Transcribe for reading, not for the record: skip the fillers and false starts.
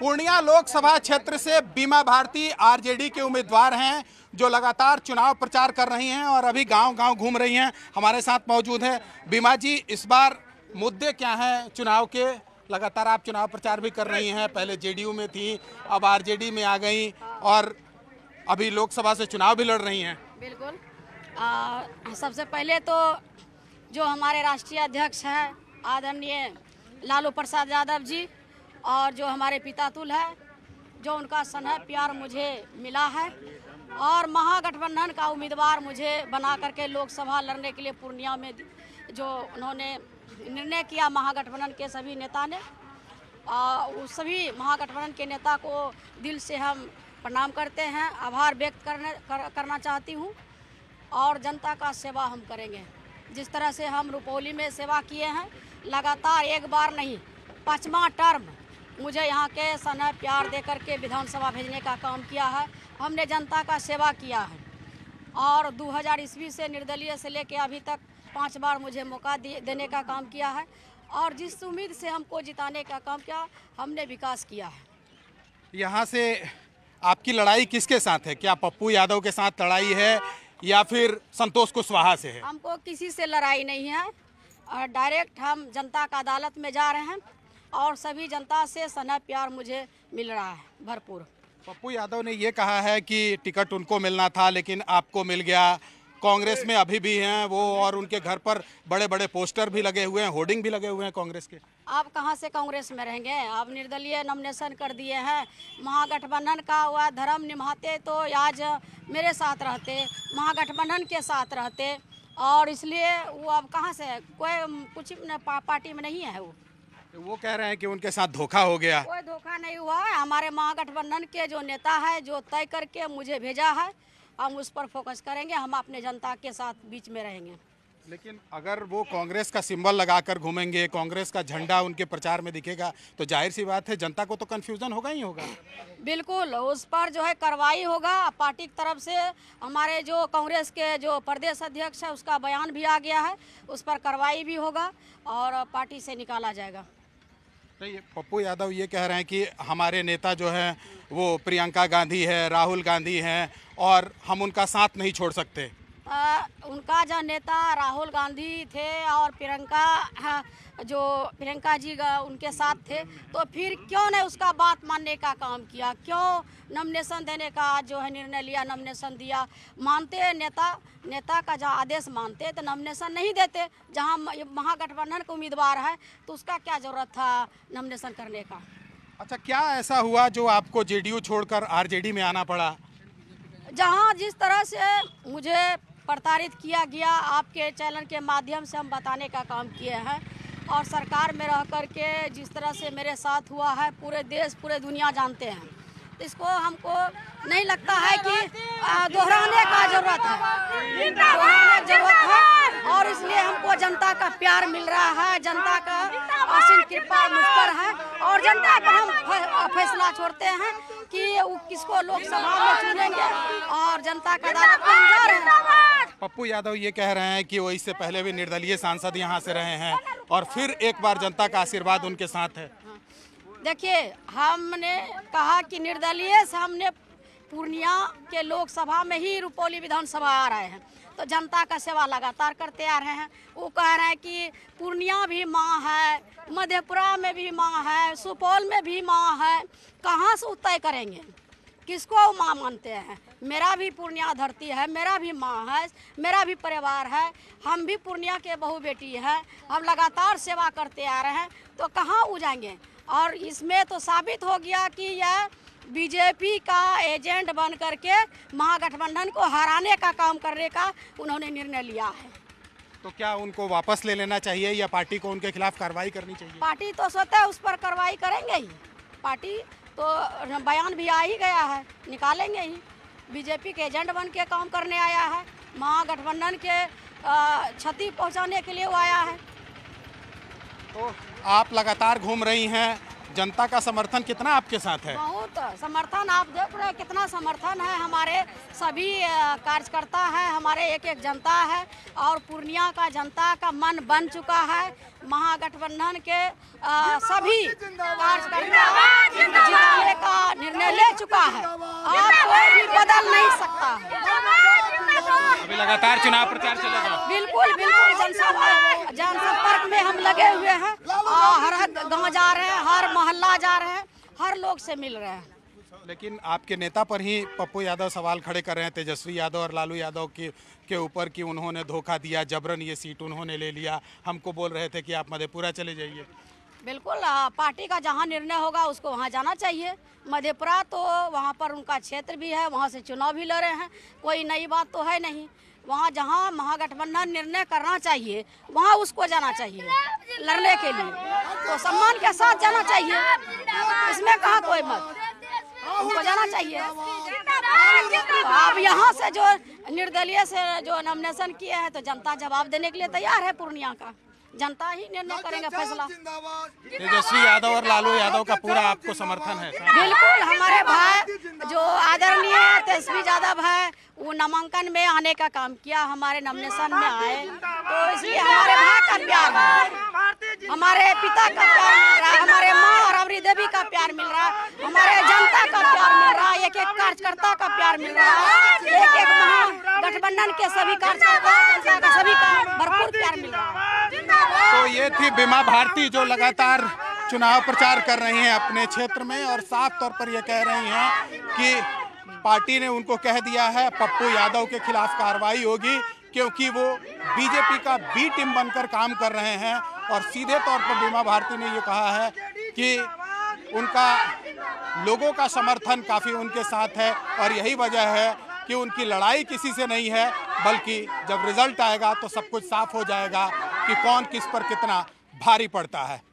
पूर्णिया लोकसभा क्षेत्र से बीमा भारती आरजेडी के उम्मीदवार हैं जो लगातार चुनाव प्रचार कर रही हैं और अभी गांव-गांव घूम रही हैं। हमारे साथ मौजूद हैं बीमा जी, इस बार मुद्दे क्या हैं चुनाव के? लगातार आप चुनाव प्रचार भी कर रही हैं, पहले जेडीयू में थी, अब आरजेडी में आ गई और अभी लोकसभा से चुनाव भी लड़ रही हैं। बिल्कुल, सबसे पहले तो जो हमारे राष्ट्रीय अध्यक्ष हैं आदरणीय लालू प्रसाद यादव जी और जो हमारे पितातुल है, जो उनका स्नेह प्यार मुझे मिला है और महागठबंधन का उम्मीदवार मुझे बना करके लोकसभा लड़ने के लिए पूर्णिया में जो उन्होंने निर्णय किया महागठबंधन के सभी नेता ने, उस सभी महागठबंधन के नेता को दिल से हम प्रणाम करते हैं, आभार व्यक्त करना चाहती हूँ और जनता का सेवा हम करेंगे। जिस तरह से हम रुपौली में सेवा किए हैं, लगातार एक बार नहीं 5वां टर्म मुझे यहाँ के स्नेह प्यार दे करके विधानसभा भेजने का काम किया है, हमने जनता का सेवा किया है और 2000 ईस्वी से निर्दलीय से लेके अभी तक 5 बार मुझे मौका देने का काम किया है और जिस उम्मीद से हमको जिताने का काम किया, हमने विकास किया है। यहाँ से आपकी लड़ाई किसके साथ है? क्या पप्पू यादव के साथ लड़ाई है या फिर संतोष कुशवाहा से है? हमको किसी से लड़ाई नहीं है और डायरेक्ट हम जनता का अदालत में जा रहे हैं और सभी जनता से स्नेह प्यार मुझे मिल रहा है भरपूर। पप्पू यादव ने ये कहा है कि टिकट उनको मिलना था लेकिन आपको मिल गया। कांग्रेस में अभी भी हैं वो और उनके घर पर बड़े बड़े पोस्टर भी लगे हुए हैं, होर्डिंग भी लगे हुए हैं कांग्रेस के। आप कहाँ से कांग्रेस में रहेंगे? आप निर्दलीय नॉमिनेशन कर दिए हैं, महागठबंधन का हुआ धर्म निभाते तो आज मेरे साथ रहते, महागठबंधन के साथ रहते और इसलिए वो अब कहाँ से, कोई कुछ पार्टी में नहीं है। वो कह रहे हैं कि उनके साथ धोखा हो गया। कोई धोखा नहीं हुआ, हमारे महागठबंधन के जो नेता है जो तय करके मुझे भेजा है, हम उस पर फोकस करेंगे, हम अपने जनता के साथ बीच में रहेंगे। लेकिन अगर वो कांग्रेस का सिंबल लगाकर घूमेंगे, कांग्रेस का झंडा उनके प्रचार में दिखेगा तो जाहिर सी बात है जनता को तो कंफ्यूजन होगा ही होगा। बिल्कुल, उस पर जो है कार्रवाई होगा। पार्टी की तरफ से हमारे जो कांग्रेस के जो प्रदेश अध्यक्ष है उसका बयान भी आ गया है, उस पर कार्रवाई भी होगा और पार्टी से निकाला जाएगा। पप्पू यादव ये कह रहे हैं कि हमारे नेता जो हैं वो प्रियंका गांधी है, राहुल गांधी हैं और हम उनका साथ नहीं छोड़ सकते। उनका जो नेता राहुल गांधी थे और प्रियंका जो प्रियंका जी उनके साथ थे, तो फिर क्यों ने उसका बात मानने का काम किया, क्यों नॉमिनेशन देने का जो है निर्णय लिया, नॉमिनेशन दिया। मानते नेता का जहाँ आदेश मानते तो नॉमिनेशन नहीं देते। जहाँ महागठबंधन का उम्मीदवार है तो उसका क्या जरूरत था नॉमिनेशन करने का? अच्छा, क्या ऐसा हुआ जो आपको जेडीयू छोड़कर आरजेडी में आना पड़ा? जहाँ जिस तरह से मुझे प्रताड़ित किया गया, आपके चैनल के माध्यम से हम बताने का काम किए हैं और सरकार में रह कर के जिस तरह से मेरे साथ हुआ है, पूरे देश पूरे दुनिया जानते हैं। इसको हमको नहीं लगता है कि दोहराने का जरूरत है, दोहराने जरूरत है और इसलिए हमको जनता का प्यार मिल रहा है, जनता का आशीष कृपा मुझ पर है और जनता का हम फैसला छोड़ते हैं कि किसको लोकसभा में चुनेंगे और जनता का अदालत में हम जा रहे हैं। पप्पू यादव ये कह रहे हैं कि वो इससे पहले भी निर्दलीय सांसद यहाँ से रहे हैं और फिर एक बार जनता का आशीर्वाद उनके साथ है। देखिए, हमने कहा कि निर्दलीय से हमने पूर्णिया के लोकसभा में ही रुपौली विधानसभा आ रहे हैं तो जनता का सेवा लगातार करते आ रहे हैं। वो कह रहे हैं कि पूर्णिया भी माँ है, मधेपुरा में भी माँ है, सुपौल में भी माँ है। कहाँ से तय करेंगे किसको माँ मानते हैं? मेरा भी पूर्णिया धरती है, मेरा भी माँ है, मेरा भी परिवार है, हम भी पूर्णिया के बहु बेटी हैं, हम लगातार सेवा करते आ रहे हैं तो कहाँ उजाएंगे? और इसमें तो साबित हो गया कि यह बीजेपी का एजेंट बन करके महागठबंधन को हराने का काम करने का उन्होंने निर्णय लिया है। तो क्या उनको वापस ले लेना चाहिए या पार्टी को उनके खिलाफ कार्रवाई करनी चाहिए? पार्टी तो स्वतः उस पर कार्रवाई करेंगे ही, पार्टी तो बयान भी आ ही गया है, निकालेंगे ही। बीजेपी के एजेंट बन के काम करने आया है, महागठबंधन के क्षति पहुँचाने के लिए वो आया है। तो आप लगातार घूम रही हैं, जनता का समर्थन कितना आपके साथ है? बहुत समर्थन, आप देख रहे हैं कितना समर्थन है। हमारे सभी कार्यकर्ता हैं, हमारे एक एक जनता है और पूर्णिया का जनता का मन बन चुका है। महागठबंधन के सभी कार्यकर्ता चुका है, और कोई भी बदल नहीं सकता है। अभी लगातार चुनाव प्रचार चलेगा। बिल्कुल बिल्कुल, जनसंपर्क में हम लगे हुए हैं, हर गांव जा रहे हैं, हर मोहल्ला जा रहे हैं, हर लोग से मिल रहे हैं। लेकिन आपके नेता पर ही पप्पू यादव सवाल खड़े कर रहे हैं, तेजस्वी यादव और लालू यादव के ऊपर कि उन्होंने धोखा दिया, जबरन ये सीट उन्होंने ले लिया, हमको बोल रहे थे कि आप मधेपुरा चले जाइए। बिल्कुल, पार्टी का जहां निर्णय होगा उसको वहां जाना चाहिए। मधेपुरा तो वहां पर उनका क्षेत्र भी है, वहां से चुनाव भी लड़ रहे हैं, कोई नई बात तो है नहीं। वहां जहां महागठबंधन निर्णय करना चाहिए वहां उसको जाना चाहिए लड़ने के लिए, तो सम्मान के साथ जाना चाहिए, इसमें कहाँ कोई मत, उनको जाना चाहिए। आप यहाँ से जो निर्दलीय से जो नॉमिनेशन किए हैं तो जनता जवाब देने के लिए तैयार है, पूर्णिया का जनता ही निर्णय करेंगे फैसला। तेजस्वी यादव और लालू यादव का पूरा आपको समर्थन है? बिल्कुल, हमारे भाई जो आदरणीय तेजस्वी यादव है वो नामांकन में आने का काम किया, हमारे नॉमिनेशन में आए, तो इसलिए हमारे भाई का प्यार है, हमारे पिता का प्यार मिल रहा है, हमारे माँ और अमरी देवी का प्यार मिल रहा है, हमारे जनता का प्यार मिल रहा है, एक एक कार्यकर्ता का प्यार मिल रहा है, एक एक महागठबंधन के सभी कार्यकर्ता का सभी का भरपूर प्यार मिल रहा है। तो ये थी बीमा भारती जो लगातार चुनाव प्रचार कर रही हैं अपने क्षेत्र में, और साफ तौर पर ये कह रही हैं कि पार्टी ने उनको कह दिया है पप्पू यादव के खिलाफ कार्रवाई होगी, क्योंकि वो बीजेपी का बी टीम बनकर काम कर रहे हैं। और सीधे तौर पर बीमा भारती ने ये कहा है कि उनका लोगों का समर्थन काफ़ी उनके साथ है, और यही वजह है कि उनकी लड़ाई किसी से नहीं है, बल्कि जब रिजल्ट आएगा तो सब कुछ साफ हो जाएगा कि कौन किस पर कितना भारी पड़ता है।